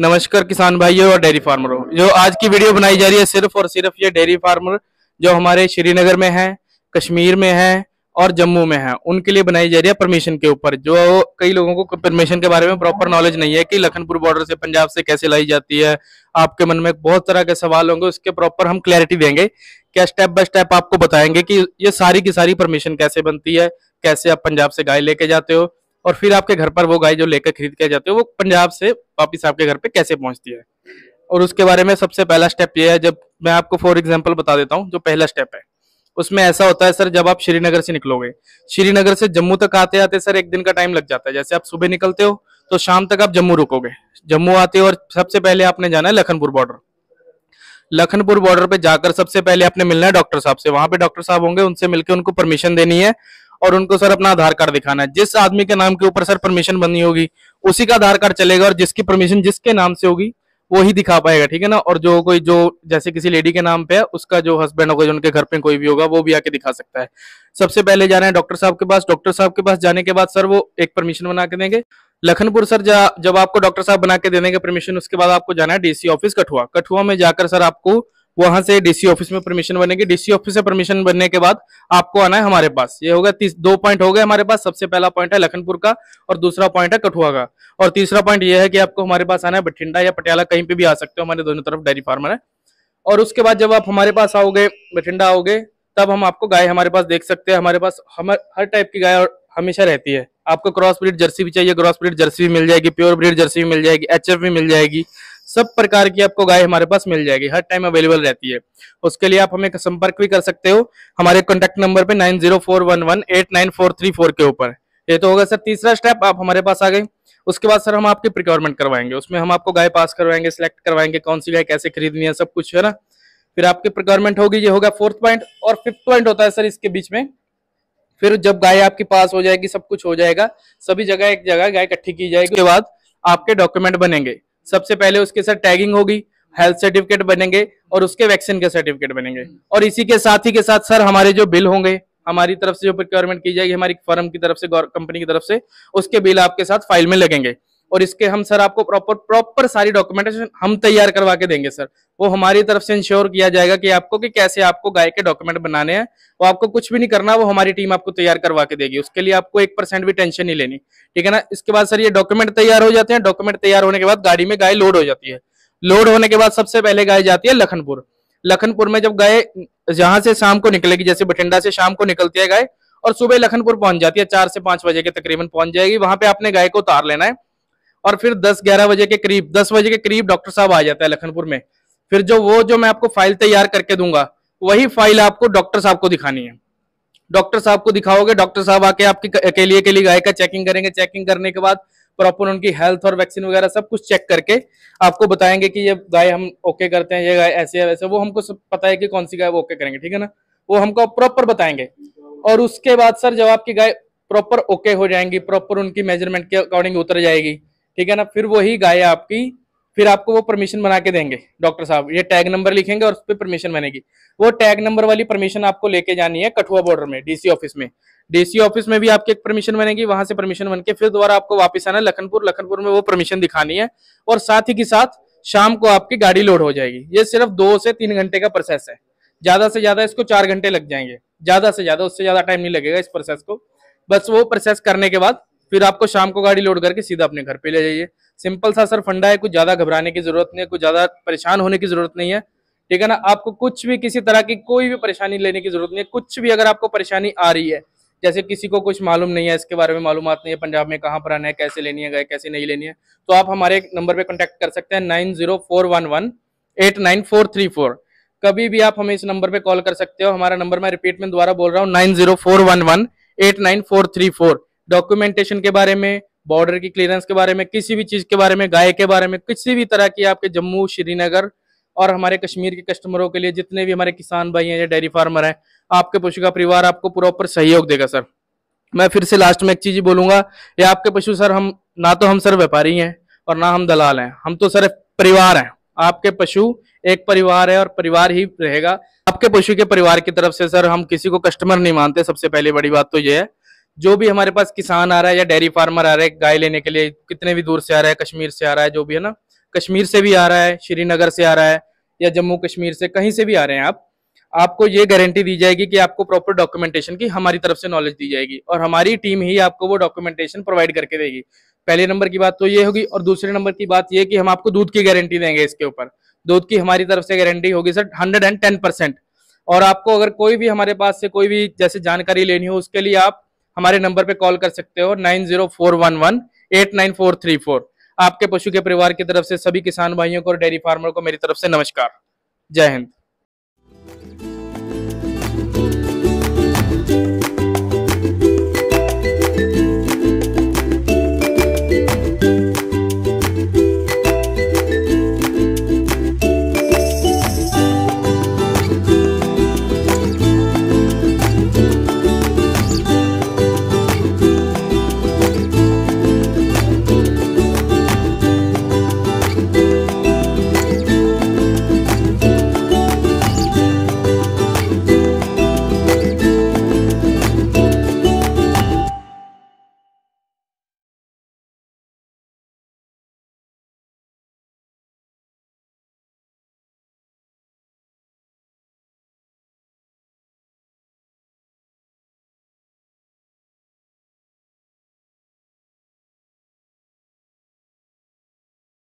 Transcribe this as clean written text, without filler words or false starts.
नमस्कार किसान भाइयों और डेयरी फार्मरों, जो आज की वीडियो बनाई जा रही है सिर्फ और सिर्फ ये डेयरी फार्मर जो हमारे श्रीनगर में हैं, कश्मीर में हैं और जम्मू में हैं, उनके लिए बनाई जा रही है परमिशन के ऊपर। जो कई लोगों को परमिशन के बारे में प्रॉपर नॉलेज नहीं है कि लखनपुर बॉर्डर से पंजाब से कैसे लाई जाती है। आपके मन में बहुत तरह के सवाल होंगे, उसके प्रॉपर हम क्लैरिटी देंगे, क्या स्टेप बाय स्टेप आपको बताएंगे कि ये सारी की सारी परमिशन कैसे बनती है, कैसे आप पंजाब से गाय लेके जाते हो और फिर आपके घर पर वो गाय जो लेकर खरीद के जाते हो वो पंजाब से वापिस आपके घर पे कैसे पहुंचती है। और उसके बारे में सबसे पहला स्टेप ये है, जब मैं आपको फॉर एग्जांपल बता देता हूं, जो पहला स्टेप है उसमें ऐसा होता है सर, जब आप श्रीनगर से निकलोगे, श्रीनगर से जम्मू तक आते आते सर एक दिन का टाइम लग जाता है। जैसे आप सुबह निकलते हो तो शाम तक आप जम्मू रुकोगे, जम्मू आते हो और सबसे पहले आपने जाना है लखनपुर बॉर्डर। लखनपुर बॉर्डर पे जाकर सबसे पहले आपने मिलना है डॉक्टर साहब से, वहां पे डॉक्टर साहब होंगे, उनसे मिलकर उनको परमिशन देनी है और उनको सर अपना आधार कार्ड दिखाना है। जिस आदमी के नाम के ऊपर सर परमिशन बनी होगी उसी का आधार कार्ड चलेगा और जिसकी परमिशन जिसके नाम से होगी वो ही दिखा पाएगा, ठीक है ना। और जो कोई जो जैसे किसी लेडी के नाम पे है उसका जो हस्बैंड होगा, जो उनके घर पे कोई भी होगा, वो भी आके दिखा सकता है। सबसे पहले जाना है डॉक्टर साहब के पास। डॉक्टर साहब के पास जाने के बाद सर वो एक परमिशन बना के देंगे लखनपुर। सर जब आपको डॉक्टर साहब बना के देने के परमिशन, उसके बाद आपको जाना है डीसी ऑफिस कठुआ। कठुआ में जाकर सर आपको वहां से डीसी ऑफिस में परमिशन बनेगी। डीसी ऑफिस से परमिशन बनने के बाद आपको आना है हमारे पास। ये होगा 2 पॉइंट हो गए हमारे पास। सबसे पहला पॉइंट है लखनपुर का और दूसरा पॉइंट है कठुआ का और तीसरा पॉइंट ये है कि आपको हमारे पास आना है बठिंडा या पटियाला, कहीं पे भी आ सकते हो, हमारे दोनों तरफ डेयरी फार्मर है। और उसके बाद जब आप हमारे पास आओगे, बठिंडा आओगे, तब हम आपको गाय हमारे पास देख सकते हैं। हमारे पास हर टाइप की गाय हमेशा रहती है। आपको क्रॉस ब्रीड जर्सी भी चाहिए, क्रॉस ब्रीड जर्सी भी मिल जाएगी, प्योर ब्रीड जर्सी भी मिल जाएगी, एचएफ भी मिल जाएगी, सब प्रकार की आपको गाय हमारे पास मिल जाएगी, हर टाइम अवेलेबल रहती है। उसके लिए आप हमें संपर्क भी कर सकते हो हमारे कॉन्टेक्ट नंबर पे 9041189434 के ऊपर। ये तो होगा सर तीसरा स्टेप, आप हमारे पास आ गए। उसके बाद सर हम आपकी प्रिक्योरमेंट करवाएंगे, उसमें हम आपको गाय पास करवाएंगे, सिलेक्ट करवाएंगे, कौन सी गाय कैसे खरीदनी है, सब कुछ, है ना। फिर आपकी प्रिक्योरमेंट होगी, ये होगा 4th पॉइंट। और 5th पॉइंट होता है सर इसके बीच में, फिर जब गाय आपके पास हो जाएगी, सब कुछ हो जाएगा, सभी जगह एक जगह गाय इकट्ठी की जाएगी। उसके बाद आपके डॉक्यूमेंट बनेंगे। सबसे पहले उसके साथ टैगिंग होगी, हेल्थ सर्टिफिकेट बनेंगे और उसके वैक्सीन के सर्टिफिकेट बनेंगे। और इसी के साथ ही के साथ सर हमारे जो बिल होंगे, हमारी तरफ से जो प्रिक्योरमेंट की जाएगी, हमारी फर्म की तरफ से, कंपनी की तरफ से, उसके बिल आपके साथ फाइल में लगेंगे। और इसके हम सर आपको प्रॉपर सारी डॉक्यूमेंटेशन हम तैयार करवा के देंगे सर। वो हमारी तरफ से इंश्योर किया जाएगा कि आपको कि कैसे आपको गाय के डॉक्यूमेंट बनाने हैं, वो आपको कुछ भी नहीं करना, वो हमारी टीम आपको तैयार करवा के देगी। उसके लिए आपको 1% भी टेंशन नहीं लेनी, ठीक है ना। इसके बाद सर ये डॉक्यूमेंट तैयार हो जाते हैं। डॉक्यूमेंट तैयार होने के बाद गाड़ी में गाय लोड हो जाती है। लोड होने के बाद सबसे पहले गाय जाती है लखनपुर। लखनपुर में जब गाय जहां से शाम को निकलेगी, जैसे बठिंडा से शाम को निकलती है गाय और सुबह लखनपुर पहुंच जाती है, 4 से 5 बजे के तकरीबन पहुंच जाएगी। वहां पे आपने गाय को उतार लेना है और फिर 10-11 बजे के करीब डॉक्टर साहब आ जाता है लखनपुर में। फिर जो मैं आपको फाइल तैयार करके दूंगा, वही फाइल आपको डॉक्टर साहब को दिखानी है। डॉक्टर साहब को दिखाओगे, डॉक्टर साहब आके आपकी के लिए गाय का चेकिंग करेंगे। चेकिंग करने के बाद प्रॉपर उनकी हेल्थ और वैक्सीन वगैरह सब कुछ चेक करके आपको बताएंगे कि ये गाय हम ओके करते हैं, ये गाय ऐसे है वैसे, वो हमको सब पता है कि कौन सी गाय वो ओके करेंगे, ठीक है ना, वो हमको प्रॉपर बताएंगे। और उसके बाद सर जब आपकी गाय प्रॉपर ओके हो जाएंगी, प्रॉपर उनकी मेजरमेंट के अकॉर्डिंग उतर जाएगी, ठीक है ना, फिर वही गाय आपकी, फिर आपको वो परमिशन बना के देंगे डॉक्टर साहब। ये टैग नंबर लिखेंगे और उस पर परमिशन बनेगी। वो टैग नंबर वाली परमिशन आपको लेके जानी है कठुआ बॉर्डर में, डीसी ऑफिस में। डीसी ऑफिस में भी आपकी एक परमिशन बनेगी, वहां से परमिशन बनके फिर दोबारा आपको वापस आना है लखनपुर। लखनपुर में वो परमिशन दिखानी है और साथ ही के साथ शाम को आपकी गाड़ी लोड हो जाएगी। ये सिर्फ 2 से 3 घंटे का प्रोसेस है, ज्यादा से ज्यादा इसको 4 घंटे लग जाएंगे, ज्यादा से ज्यादा, उससे ज्यादा टाइम नहीं लगेगा इस प्रोसेस को। बस वो प्रोसेस करने के बाद फिर आपको शाम को गाड़ी लोड करके सीधा अपने घर पे ले जाइए। सिंपल सा सर फंडा है, कुछ ज्यादा घबराने की जरूरत नहीं है, कुछ ज्यादा परेशान होने की जरूरत नहीं है, ठीक है ना। आपको कुछ भी किसी तरह की कोई भी परेशानी लेने की जरूरत नहीं है। कुछ भी अगर आपको परेशानी आ रही है, जैसे किसी को कुछ मालूम नहीं है, इसके बारे में मालूमात नहीं है, पंजाब में कहाँ पर आना है, कैसे लेनी है गाय, कैसे नहीं लेनी है, तो आप हमारे नंबर पर कॉन्टेक्ट कर सकते हैं 9041189434। कभी भी आप हमें इस नंबर पर कॉल कर सकते हो। हमारा नंबर मैं रिपीट में दोबारा बोल रहा हूँ 9041189434। डॉक्यूमेंटेशन के बारे में, बॉर्डर की क्लियरेंस के बारे में, किसी भी चीज के बारे में, गाय के बारे में, किसी भी तरह की आपके जम्मू, श्रीनगर और हमारे कश्मीर के कस्टमरों के लिए जितने भी हमारे किसान भाई हैं या डेयरी फार्मर हैं, आपके पशु का परिवार आपको प्रॉपर सहयोग देगा सर। मैं फिर से लास्ट में एक चीज ही बोलूंगा, ये आपके पशु सर, हम ना तो हम सर व्यापारी हैं और ना हम दलाल हैं, हम तो सर परिवार हैं। आपके पशु एक परिवार है और परिवार ही रहेगा। आपके पशु के परिवार की तरफ से सर हम किसी को कस्टमर नहीं मानते। सबसे पहली बड़ी बात तो ये है, जो भी हमारे पास किसान आ रहा है या डेयरी फार्मर आ रहा है गाय लेने के लिए, कितने भी दूर से आ रहा है, कश्मीर से आ रहा है, जो भी है ना, कश्मीर से भी आ रहा है, श्रीनगर से आ रहा है या जम्मू कश्मीर से, कहीं से भी आ रहे हैं आप, आपको ये गारंटी दी जाएगी कि आपको प्रॉपर डॉक्यूमेंटेशन की हमारी तरफ से नॉलेज दी जाएगी और हमारी टीम ही आपको वो डॉक्यूमेंटेशन प्रोवाइड करके देगी। पहले नंबर की बात तो ये होगी और दूसरे नंबर की बात ये कि हम आपको दूध की गारंटी देंगे। इसके ऊपर दूध की हमारी तरफ से गारंटी होगी सर 110%। और आपको अगर कोई भी हमारे पास से कोई भी जैसे जानकारी लेनी हो उसके लिए आप हमारे नंबर पे कॉल कर सकते हो 9041189434। आपके पशु के परिवार की तरफ से सभी किसान भाइयों को और डेयरी फार्मर को मेरी तरफ से नमस्कार, जय हिंद।